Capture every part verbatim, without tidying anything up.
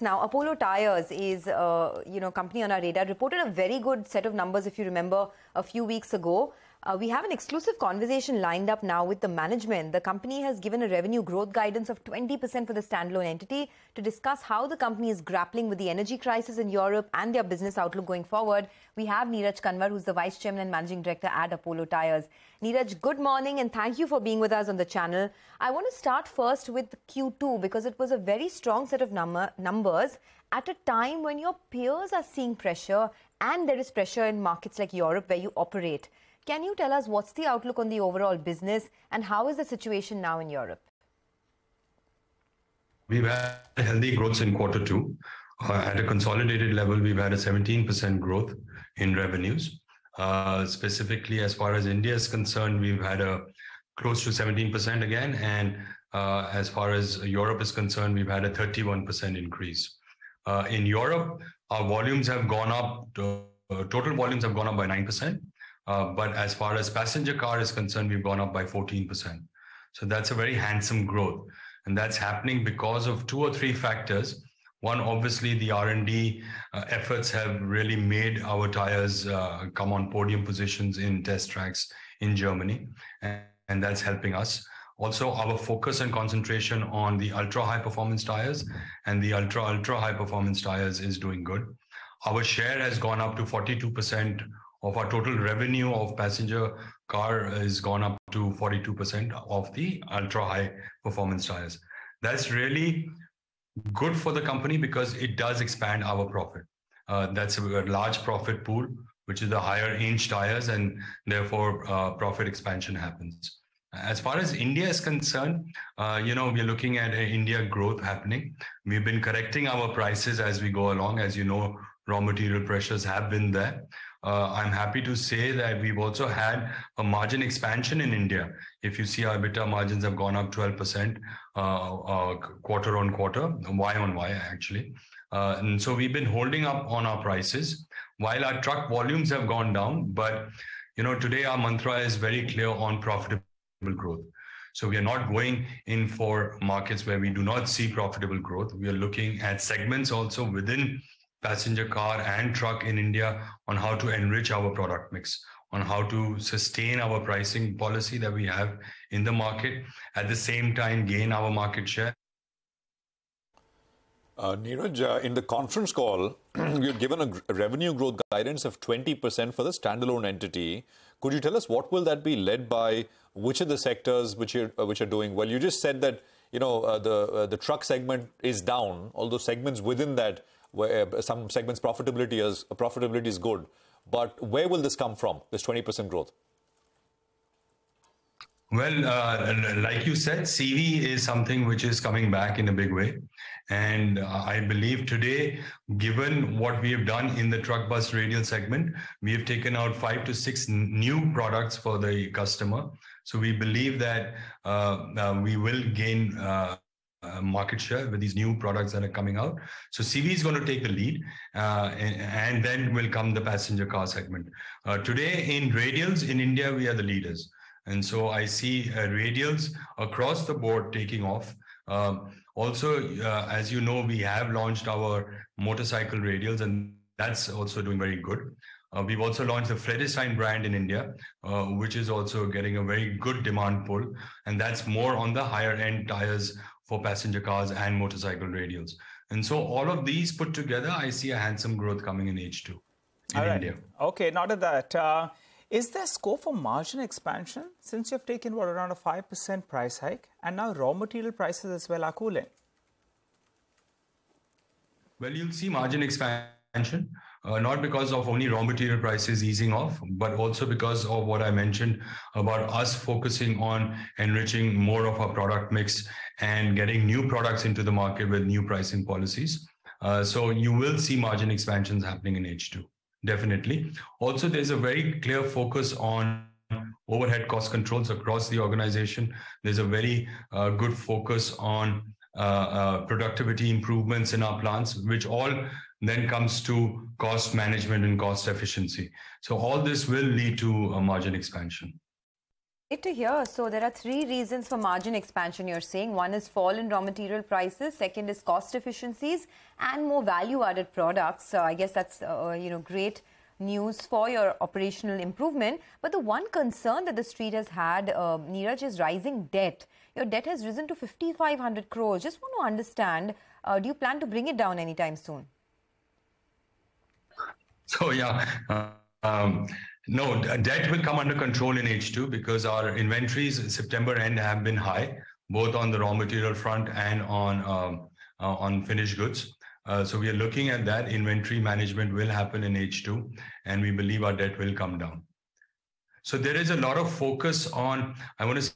results. Now, Apollo Tyres is, uh, you know, company on our radar, reported a very good set of numbers, if you remember, a few weeks ago. Uh, we have an exclusive conversation lined up now with the management. The company has given a revenue growth guidance of twenty percent for the standalone entity to discuss how the company is grappling with the energy crisis in Europe and their business outlook going forward. We have Neeraj Kanwar, who's the Vice Chairman and Managing Director at Apollo Tyres. Neeraj, good morning and thank you for being with us on the channel. I want to start first with Q two because it was a very strong set of number, numbers at a time when your peers are seeing pressure and there is pressure in markets like Europe where you operate. Can you tell us what's the outlook on the overall business and how is the situation now in Europe? We've had healthy growth in quarter two. Uh, at a consolidated level, we've had a seventeen percent growth in revenues. Uh, specifically, as far as India is concerned, we've had a close to seventeen percent again. And uh, as far as Europe is concerned, we've had a thirty-one percent increase. Uh, in Europe, our volumes have gone up, to, uh, total volumes have gone up by nine percent. Uh, but as far as passenger car is concerned, we've gone up by fourteen percent. So that's a very handsome growth. And that's happening because of two or three factors. One, obviously, the R and D uh, efforts have really made our tires uh, come on podium positions in test tracks in Germany. And, and that's helping us. Also, our focus and concentration on the ultra-high performance tires and the ultra-ultra-high performance tires is doing good. Our share has gone up to forty-two percent of our total revenue of passenger car has gone up to forty-two percent of the ultra high performance tires. That's really good for the company because it does expand our profit. Uh, that's a large profit pool, which is the higher inch tires, and therefore uh, profit expansion happens. As far as India is concerned, uh, you know, we're looking at uh, India growth happening. We've been correcting our prices as we go along. As you know, raw material pressures have been there. Uh, I'm happy to say that we've also had a margin expansion in India. If you see, our EBITDA margins have gone up twelve percent uh, uh, quarter on quarter, Y on Y actually. Uh, and so we've been holding up on our prices while our truck volumes have gone down. But, you know, today our mantra is very clear on profitable growth. So we are not going in for markets where we do not see profitable growth. We are looking at segments also within passenger car and truck in India on how to enrich our product mix, on how to sustain our pricing policy that we have in the market, at the same time gain our market share. Uh, Neeraj, uh, in the conference call, you'd given a revenue growth guidance of twenty percent for the standalone entity. Could you tell us what will that be led by? Which are the sectors which are, uh, which are doing well? You just said that, you know, uh, the, uh, the truck segment is down, although segments within that, where some segments profitability is profitability is good, but where will this come from? This twenty percent growth. Well, uh, like you said, C V is something which is coming back in a big way, and I believe today, given what we have done in the truck bus radial segment, we have taken out five to six new products for the customer. So we believe that uh, uh, we will gain. Uh, Uh, market share with these new products that are coming out. So C V is going to take the lead uh, and, and then will come the passenger car segment. Uh, today in radials in India, we are the leaders. And so I see uh, radials across the board taking off. Um, also, uh, as you know, we have launched our motorcycle radials and that's also doing very good. Uh, we've also launched the Vredestein brand in India, uh, which is also getting a very good demand pull. And that's more on the higher end tires for passenger cars and motorcycle radials. And so all of these put together, I see a handsome growth coming in H two in all right. India. Okay, not at that. Uh, is there scope for margin expansion since you've taken what, around a five percent price hike and now raw material prices as well are cooling? Well, you'll see margin expansion. Uh, not because of only raw material prices easing off, but also because of what I mentioned about us focusing on enriching more of our product mix and getting new products into the market with new pricing policies. Uh, so you will see margin expansions happening in H two, definitely. Also, there's a very clear focus on overhead cost controls across the organization. There's a very uh, good focus on uh, uh, productivity improvements in our plants, which all then comes to cost management and cost efficiency. So all this will lead to a margin expansion. Good to hear. So there are three reasons for margin expansion you're saying. One is fall in raw material prices, second is cost efficiencies and more value added products. So I guess that's uh, you know, great news for your operational improvement. But the one concern that the street has had, uh, Neeraj, is rising debt. Your debt has risen to fifty-five hundred crores. Just want to understand, uh, do you plan to bring it down anytime soon? So yeah, uh, um, no, debt will come under control in H two because our inventories in September end have been high, both on the raw material front and on um, uh, on finished goods. Uh, so we are looking at that. Inventory management will happen in H two, and we believe our debt will come down. So there is a lot of focus on, I want to say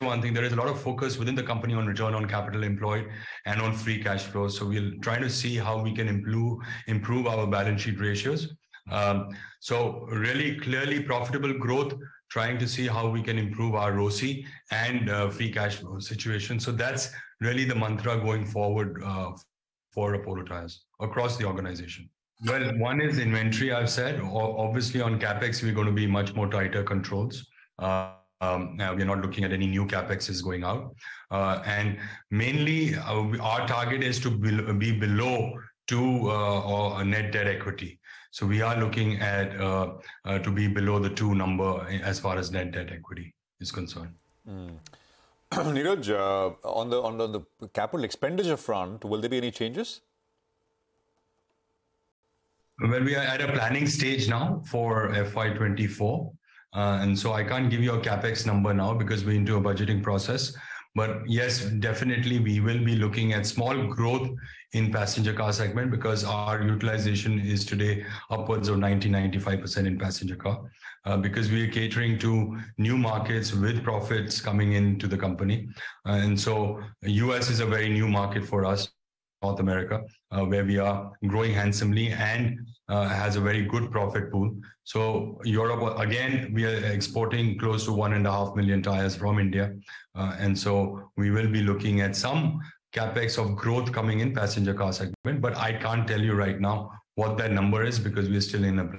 one thing, there is a lot of focus within the company on return on capital employed and on free cash flow. So we'll try to see how we can improve, improve our balance sheet ratios. Um, so really clearly profitable growth, trying to see how we can improve our R O C I and uh, free cash flow situation. So that's really the mantra going forward uh, for Apollo Tyres across the organization. Well, one is inventory, I've said. O- obviously on CapEx, we're going to be much more tighter controls. Uh, Um, we're not looking at any new CapEx is going out. Uh, and mainly uh, we, our target is to be, be below two uh, or net debt equity. So we are looking at uh, uh, to be below the two number as far as net debt equity is concerned. Mm. Neeraj, uh, on, the, on the capital expenditure front, will there be any changes? Well, we are at a planning stage now for F Y twenty-four. Uh, and so I can't give you a CapEx number now because we're into a budgeting process. But yes, definitely we will be looking at small growth in passenger car segment because our utilization is today upwards of ninety, ninety-five percent in passenger car uh, because we are catering to new markets with profits coming into the company. Uh, and so U S is a very new market for us, North America, uh, where we are growing handsomely and uh, has a very good profit pool. So Europe, again, we are exporting close to one and a half million tires from India. Uh, and so we will be looking at some capex of growth coming in passenger car segment. But I can't tell you right now what that number is because we're still in a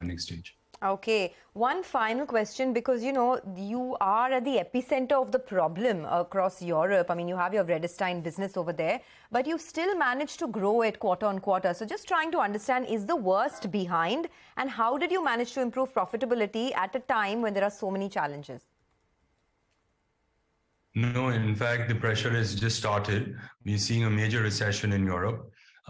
planning stage. Okay. One final question, because, you know, you are at the epicenter of the problem across Europe. I mean, you have your Vredestein business over there, but you still managed to grow it quarter on quarter. So just trying to understand, is the worst behind? And how did you manage to improve profitability at a time when there are so many challenges? No, in fact, the pressure has just started. We're seeing a major recession in Europe.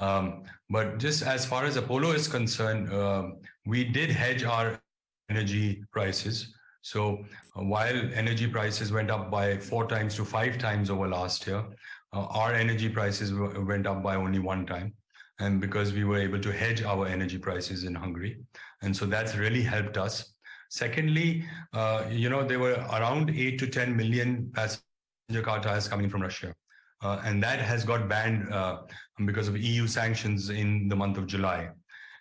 Um, but just as far as Apollo is concerned, uh, we did hedge our energy prices. So uh, while energy prices went up by four times to five times over last year, uh, our energy prices w- went up by only one time. And because we were able to hedge our energy prices in Hungary. And so that's really helped us. Secondly, uh, you know, there were around eight to ten million passenger car tires coming from Russia. Uh, and that has got banned uh, because of E U sanctions in the month of July.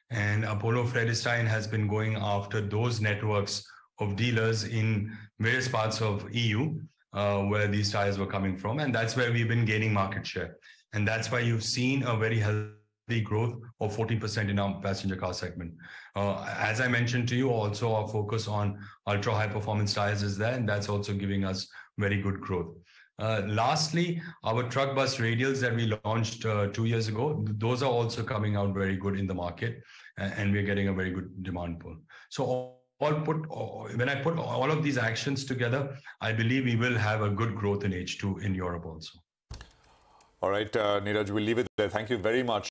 And Apollo Vredestein has been going after those networks of dealers in various parts of E U uh, where these tires were coming from. And that's where we've been gaining market share. And that's why you've seen a very healthy growth of forty percent in our passenger car segment. Uh, as I mentioned to you, also our focus on ultra high performance tires is there. And that's also giving us very good growth. Uh, lastly, our truck bus radials that we launched uh, two years ago, those are also coming out very good in the market, and, and we're getting a very good demand pull. So all, all put, all, when I put all of these actions together, I believe we will have a good growth in H two in Europe also. All right, uh, Neeraj, we'll leave it there. Thank you very much.